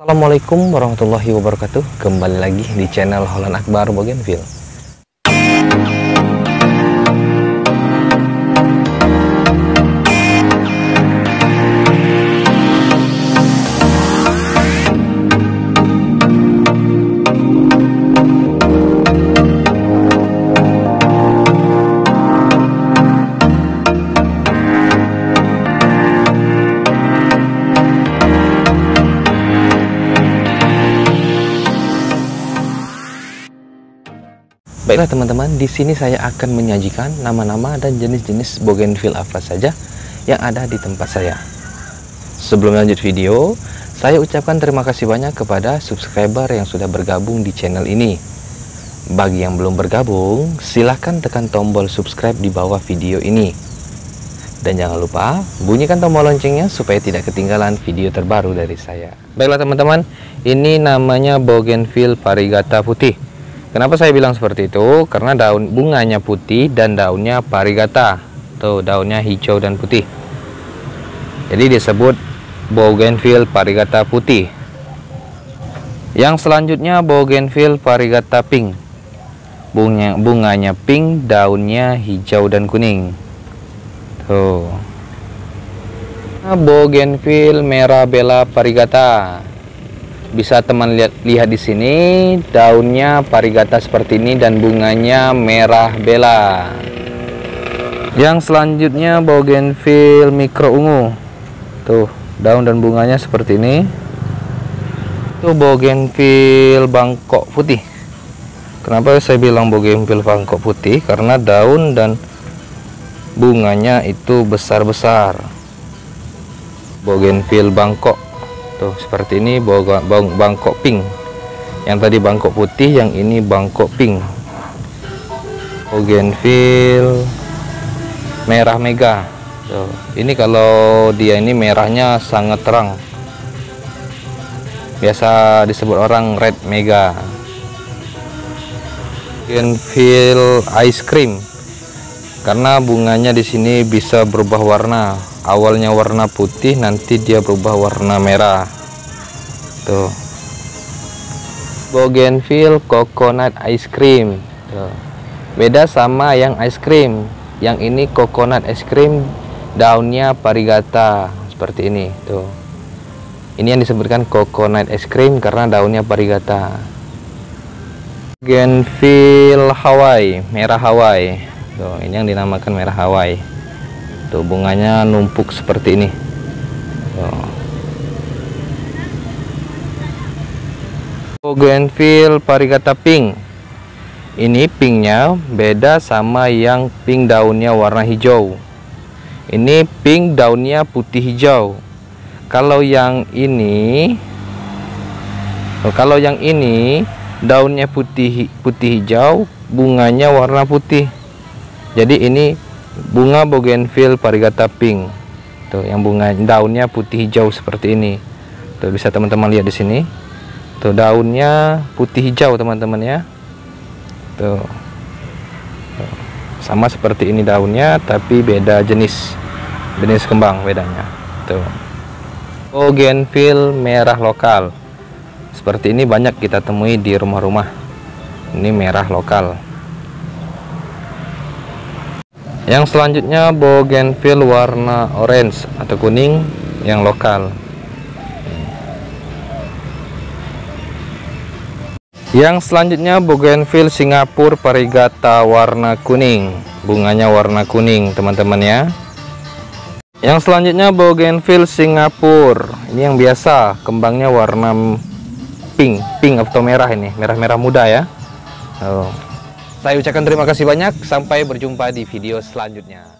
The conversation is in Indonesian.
Assalamualaikum warahmatullahi wabarakatuh. Kembali lagi di channel Holland Akbar Bougenville. Baiklah teman-teman, di sini saya akan menyajikan nama-nama dan jenis-jenis Bougainville apa saja yang ada di tempat saya. Sebelum lanjut video, saya ucapkan terima kasih banyak kepada subscriber yang sudah bergabung di channel ini. Bagi yang belum bergabung, silahkan tekan tombol subscribe di bawah video ini. Dan jangan lupa bunyikan tombol loncengnya supaya tidak ketinggalan video terbaru dari saya. Baiklah teman-teman, ini namanya Bougenville parigata putih. Kenapa saya bilang seperti itu? Karena daun bunganya putih dan daunnya parigata. Tuh, daunnya hijau dan putih. Jadi disebut Bougenville parigata putih. Yang selanjutnya Bougenville parigata pink. Bunganya pink, daunnya hijau dan kuning. Tuh. Bougenville merah bela parigata. Bisa teman lihat di sini, daunnya parigata seperti ini dan bunganya merah bela. Yang selanjutnya Bougenville mikro ungu. Tuh, daun dan bunganya seperti ini. Itu Bougenville bangkok putih. Kenapa saya bilang Bougenville bangkok putih? Karena daun dan bunganya itu besar-besar. Bougenville bangkok. Tuh, seperti ini bangkok pink. Yang tadi bangkok putih, yang ini bangkok pink. Bougenville merah mega. Tuh, ini kalau dia ini merahnya sangat terang. Biasa disebut orang red mega. Bougenville ice cream. Karena bunganya di sini bisa berubah warna. Awalnya warna putih, nanti dia berubah warna merah. Tuh, Bougainville coconut ice cream. Tuh, beda sama yang ice cream. Yang ini coconut ice cream, daunnya parigata seperti ini. Tuh, ini yang disebutkan coconut ice cream karena daunnya parigata. Bougainville Hawaii, merah Hawaii. Tuh, ini yang dinamakan merah Hawaii. Tuh, bunganya numpuk seperti ini. Bougenville parigata pink. Ini pinknya beda sama yang pink daunnya warna hijau. Ini pink daunnya putih hijau. Kalau yang ini daunnya putih hijau, bunganya warna putih. Jadi ini bunga Bougenville parigata pink. Tuh, yang bunga daunnya putih hijau seperti ini. Tuh, bisa teman-teman lihat di sini. Tuh, daunnya putih hijau, teman-teman ya. Tuh. Tuh. Sama seperti ini daunnya, tapi beda jenis. Jenis kembang bedanya. Tuh. Bougenville merah lokal. Seperti ini banyak kita temui di rumah-rumah. Ini merah lokal. Yang selanjutnya Bougenville warna orange atau kuning yang lokal. Yang selanjutnya Bougenville Singapura parigata warna kuning. Bunganya warna kuning, teman-teman ya. Yang selanjutnya Bougenville Singapura. Ini yang biasa, kembangnya warna pink atau merah ini, merah-merah muda ya. Oh. Saya ucapkan terima kasih banyak, sampai berjumpa di video selanjutnya.